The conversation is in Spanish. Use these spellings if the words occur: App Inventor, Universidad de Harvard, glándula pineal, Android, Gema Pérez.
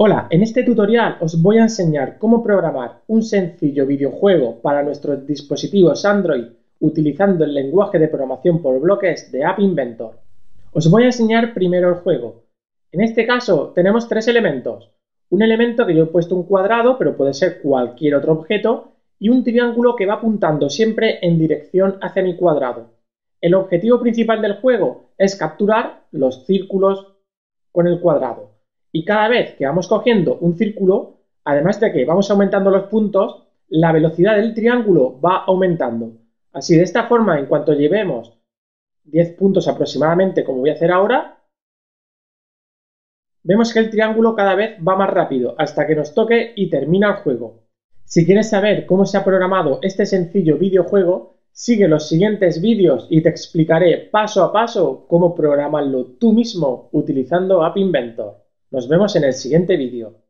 Hola, en este tutorial os voy a enseñar cómo programar un sencillo videojuego para nuestros dispositivos Android utilizando el lenguaje de programación por bloques de App Inventor. Os voy a enseñar primero el juego. En este caso tenemos tres elementos. Un elemento que yo he puesto un cuadrado, pero puede ser cualquier otro objeto, y un triángulo que va apuntando siempre en dirección hacia mi cuadrado. El objetivo principal del juego es capturar los círculos con el cuadrado. Y cada vez que vamos cogiendo un círculo, además de que vamos aumentando los puntos, la velocidad del triángulo va aumentando. Así, de esta forma, en cuanto llevemos 10 puntos aproximadamente, como voy a hacer ahora, vemos que el triángulo cada vez va más rápido hasta que nos toque y termina el juego. Si quieres saber cómo se ha programado este sencillo videojuego, sigue los siguientes vídeos y te explicaré paso a paso cómo programarlo tú mismo utilizando App Inventor. Nos vemos en el siguiente vídeo.